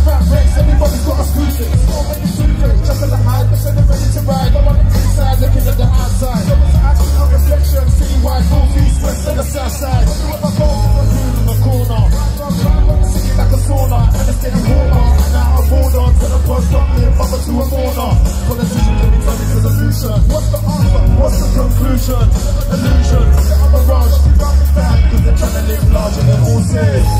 Back breaks, everybody's got a scooter. It's all when you shoot it, just in the hide, just in the ready to ride. No one on the inside, looking at the outside. So it's an actual reflection, citywide, north, east, west, and the south side. I do my phone, I'm doing in the corner. I'm on the city like a sauna, and it's getting warmer. And now I'm bored on, till the bus don't live, over to a corner. Politician, let me tell you the solution. What's the answer? What's the conclusion? Illusion, I'm a rush, keep round the back, cause they're trying to live large and they're all safe.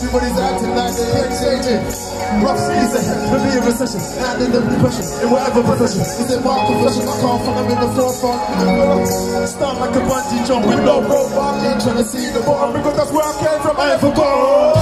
Everybody's acting like they ain't changing. Rough seas ahead, we'll be in recession. And in the depression, in whatever possession. Is it my confession? I can't find them in the forefront. Stand like a bungee jump with no rope. I ain't trying to see the bottom because that's where I came from. I ain't forgotten.